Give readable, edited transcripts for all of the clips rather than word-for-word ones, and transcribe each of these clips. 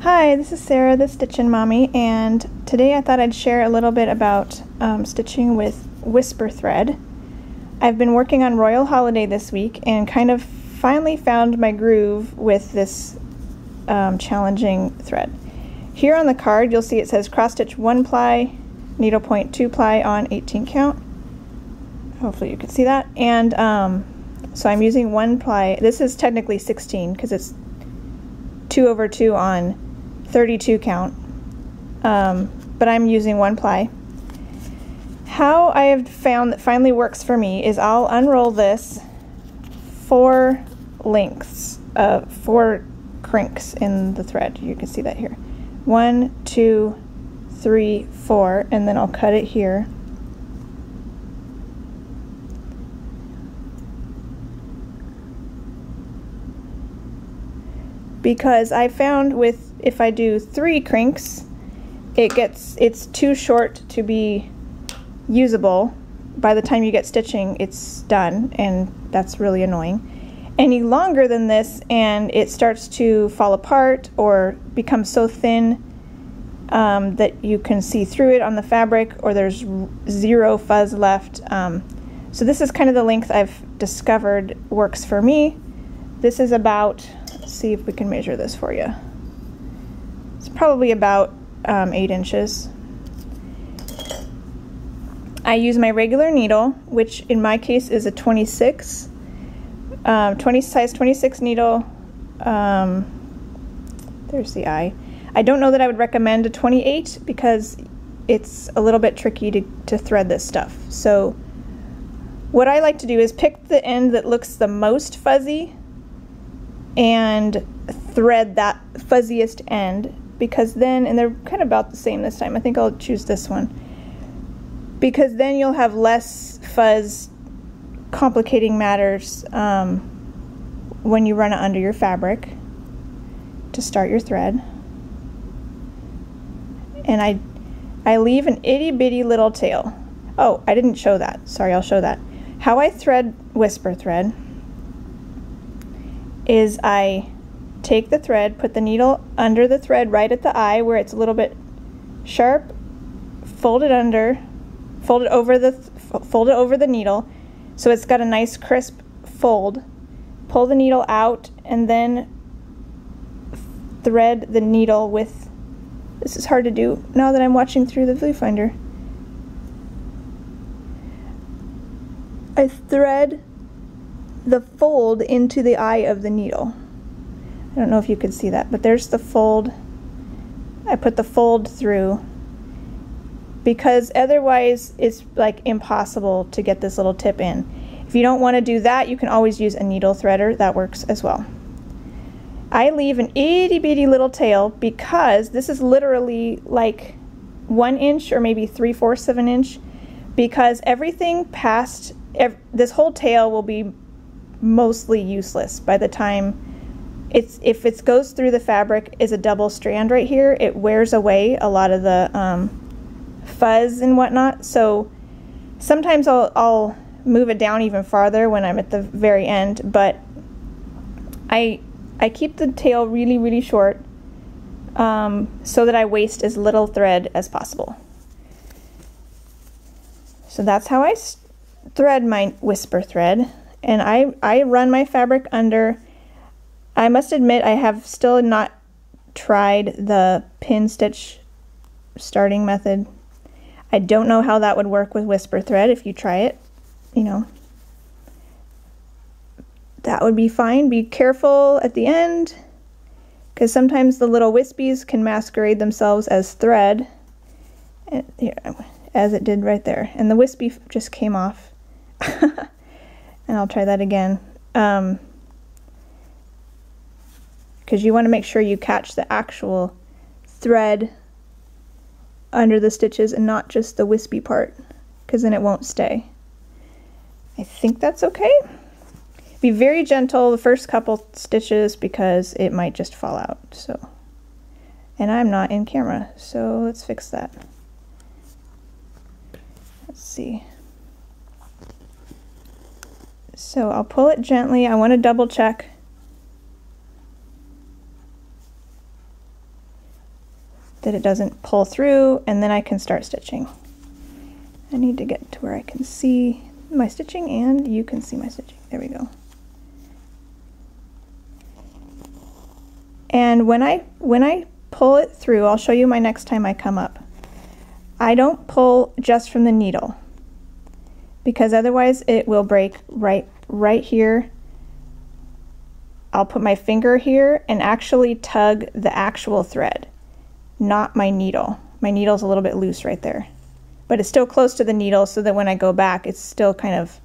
Hi, this is Sarah, the Stitchin' Mommy, and today I thought I'd share a little bit about stitching with Wisper Thread. I've been working on Royal Holiday this week and kind of finally found my groove with this challenging thread. Here on the card you'll see it says cross stitch 1 ply, needlepoint 2 ply on 18 count. Hopefully you can see that. And so I'm using 1 ply. This is technically 16 because it's 2 over 2 on 32 count, but I'm using 1 ply. How I have found that finally works for me is I'll unroll this 4 lengths, 4 crinks in the thread. You can see that here. 1, 2, 3, 4, and then I'll cut it here. Because I found if I do 3 crinks, it's too short to be usable. By the time you get stitching, it's done, and that's really annoying. Any longer than this, and it starts to fall apart or become so thin that you can see through it on the fabric, or there's zero fuzz left. So this is kind of the length I've discovered works for me. This is about, see if we can measure this for you. It's probably about 8 inches. I use my regular needle, which in my case is a 26, size 26 needle. There's the eye. I don't know that I would recommend a 28 because it's a little bit tricky to thread this stuff. So what I like to do is pick the end that looks the most fuzzy and thread that fuzziest end, because then, and they're kind of about the same this time, I think I'll choose this one, because then you'll have less fuzz complicating matters when you run it under your fabric to start your thread. And I leave an itty bitty little tail. Oh, I didn't show that, sorry, I'll show that. How I thread Wisper Thread is I take the thread, put the needle under the thread right at the eye where it's a little bit sharp, fold it over the needle so it's got a nice crisp fold, pull the needle out, and then thread the needle with, this is hard to do now that I'm watching through the viewfinder. I thread the fold into the eye of the needle. I don't know if you can see that, but there's the fold. I put the fold through because otherwise it's like impossible to get this little tip in. If you don't want to do that, you can always use a needle threader, that works as well. I leave an itty bitty little tail because this is literally like 1 inch or maybe 3/4 of an inch, because everything past this whole tail will be mostly useless by the time if it goes through the fabric. Is a double strand right here, it wears away a lot of the fuzz and whatnot. So sometimes I'll move it down even farther when I'm at the very end, but I keep the tail really, really short so that I waste as little thread as possible. So that's how I thread my Wisper Thread. And I run my fabric under. I must admit I have still not tried the pin stitch starting method. I don't know how that would work with Wisper Thread. If you try it, you know, that would be fine. Be careful at the end because sometimes the little wispies can masquerade themselves as thread, as it did right there. And the wispy just came off. And I'll try that again, because you want to make sure you catch the actual thread under the stitches and not just the wispy part, because then it won't stay. I think that's okay. Be very gentle the first couple stitches because it might just fall out. So, and I'm not in camera, so let's fix that. Let's see. So I'll pull it gently. I want to double check. that it doesn't pull through, and then I can start stitching. I need to get to where I can see my stitching and you can see my stitching. There we go. And when I pull it through, I'll show you my next time I come up. I don't pull just from the needle because otherwise it will break right here. I'll put my finger here and actually tug the actual thread, not my needle. My needle's a little bit loose right there, but it's still close to the needle so that when I go back, it's still kind of,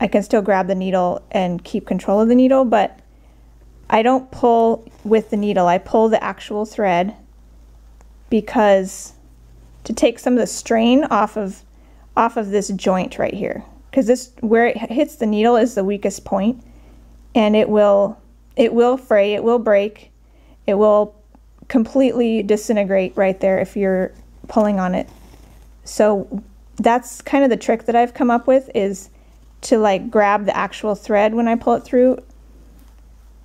I can still grab the needle and keep control of the needle, but I don't pull with the needle. I pull the actual thread because to take some of the strain off of this joint right here, because this, where it hits the needle is the weakest point, and it will fray, it will break, it will completely disintegrate right there if you're pulling on it. So that's kind of the trick that I've come up with, is to like grab the actual thread when I pull it through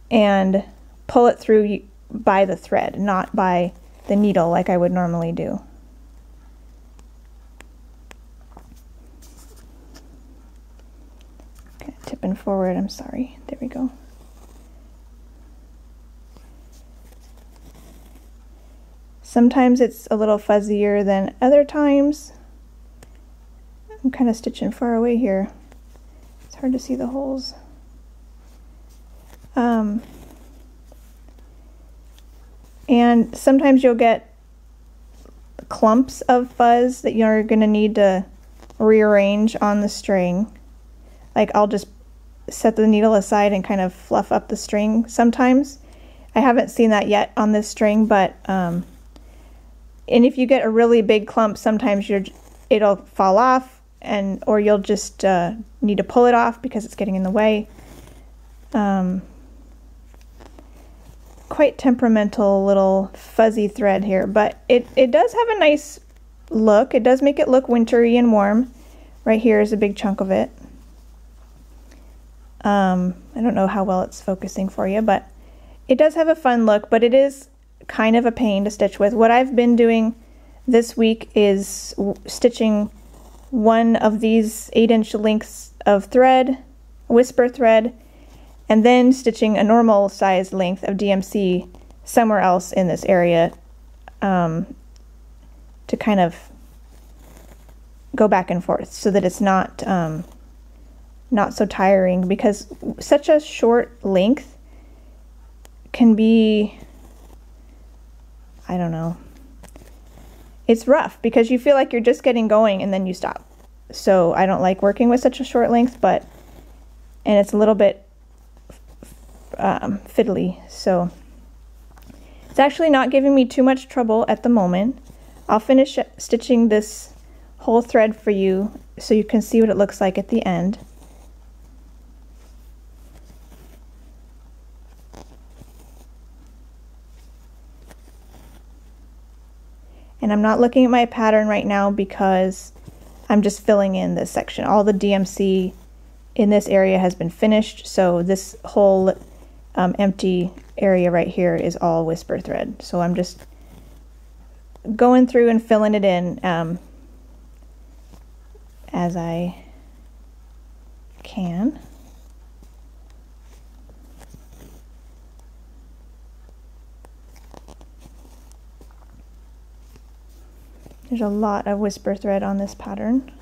and pull it through by the thread, not by the needle like I would normally do. Okay, tipping forward, I'm sorry. There we go. Sometimes it's a little fuzzier than other times. I'm kind of stitching far away here. It's hard to see the holes. And sometimes you'll get clumps of fuzz that you're going to need to rearrange on the string. Like I'll just set the needle aside and kind of fluff up the string sometimes. I haven't seen that yet on this string, but and if you get a really big clump, sometimes it'll fall off, and or you'll just need to pull it off because it's getting in the way. Quite temperamental little fuzzy thread here, but it does have a nice look. It does make it look wintry and warm. Right here is a big chunk of it. I don't know how well it's focusing for you, but it does have a fun look, but it is kind of a pain to stitch with. What I've been doing this week is stitching one of these 8-inch lengths of thread, Wisper thread, and then stitching a normal size length of DMC somewhere else in this area to kind of go back and forth so that it's not not so tiring, because such a short length can be, I don't know, it's rough because you feel like you're just getting going and then you stop. So I don't like working with such a short length, but, and it's a little bit fiddly. So it's actually not giving me too much trouble at the moment. I'll finish stitching this whole thread for you so you can see what it looks like at the end. And I'm not looking at my pattern right now because I'm just filling in this section. All the DMC in this area has been finished, so this whole empty area right here is all Wisper thread. So I'm just going through and filling it in as I can. There's a lot of Wisper thread on this pattern.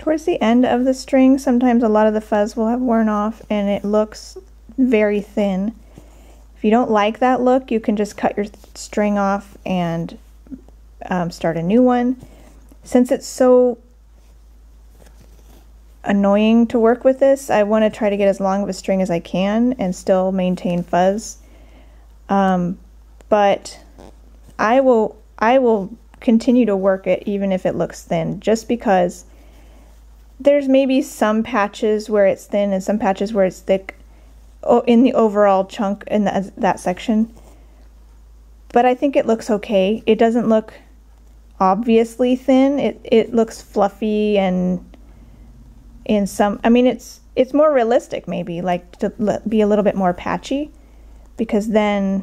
Towards the end of the string, sometimes a lot of the fuzz will have worn off and it looks very thin. If you don't like that look, you can just cut your string off and start a new one. Since it's so annoying to work with this, I want to try to get as long of a string as I can and still maintain fuzz. But I will continue to work it even if it looks thin, just because there's maybe some patches where it's thin and some patches where it's thick. Oh, in the overall chunk in that section, but I think it looks okay. It doesn't look obviously thin. It looks fluffy, and in some, I mean, it's more realistic, maybe, like to be a little bit more patchy, because then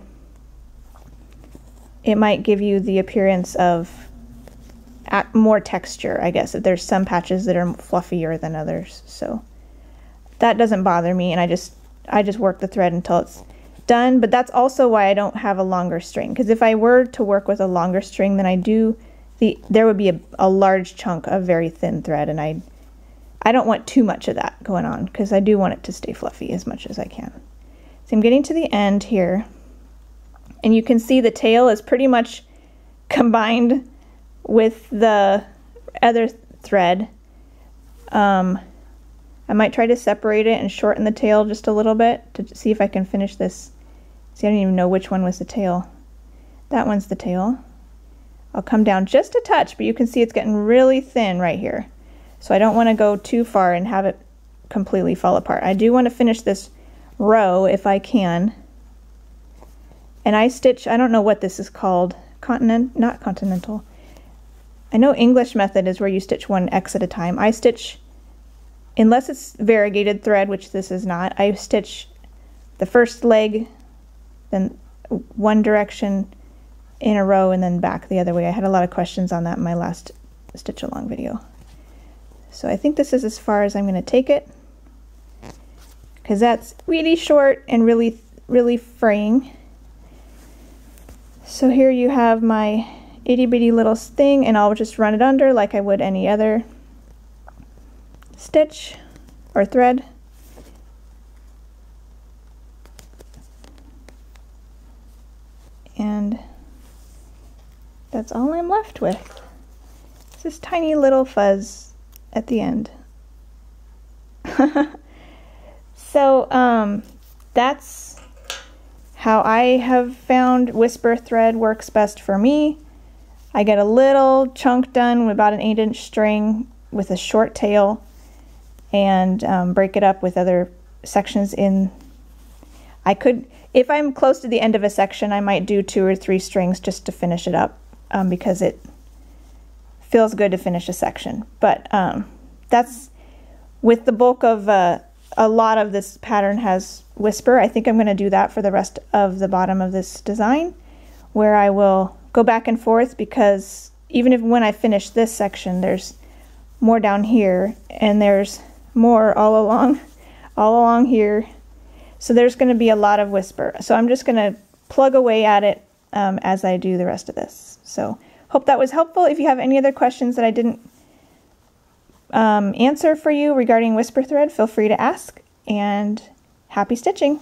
it might give you the appearance of more texture, I guess. If there's some patches that are fluffier than others, so that doesn't bother me, and I just work the thread until it's done. But that's also why I don't have a longer string, because if I were to work with a longer string than I do, there would be a large chunk of very thin thread, and I don't want too much of that going on, because I do want it to stay fluffy as much as I can. So I'm getting to the end here, and you can see the tail is pretty much combined with the other thread. I might try to separate it and shorten the tail just a little bit to see if I can finish this. See, I don't even know which one was the tail. That one's the tail. I'll come down just a touch, but you can see it's getting really thin right here. So I don't want to go too far and have it completely fall apart. I do want to finish this row if I can. And I stitch, I don't know what this is called, not continental. I know English method is where you stitch one X at a time. I stitch, unless it's variegated thread, which this is not, I stitch the first leg, then one direction in a row, and then back the other way. I had a lot of questions on that in my last stitch along video. So I think this is as far as I'm going to take it, because that's really short and really, really fraying. So here you have my itty bitty little thing, and I'll just run it under like I would any other stitch or thread. And that's all I'm left with. It's this tiny little fuzz at the end. So that's how I have found Wisper Thread works best for me. I get a little chunk done with about an 8-inch string with a short tail, and break it up with other sections in. I could, if I'm close to the end of a section, I might do 2 or 3 strings just to finish it up, because it feels good to finish a section. But that's with the bulk of a lot of this pattern has Wisper. I think I'm going to do that for the rest of the bottom of this design, where I will go back and forth, because even if when I finish this section, there's more down here, and there's more all along here. So there's going to be a lot of Wisper. So I'm just going to plug away at it as I do the rest of this. So hope that was helpful. If you have any other questions that I didn't answer for you regarding Wisper Thread, feel free to ask, and happy stitching!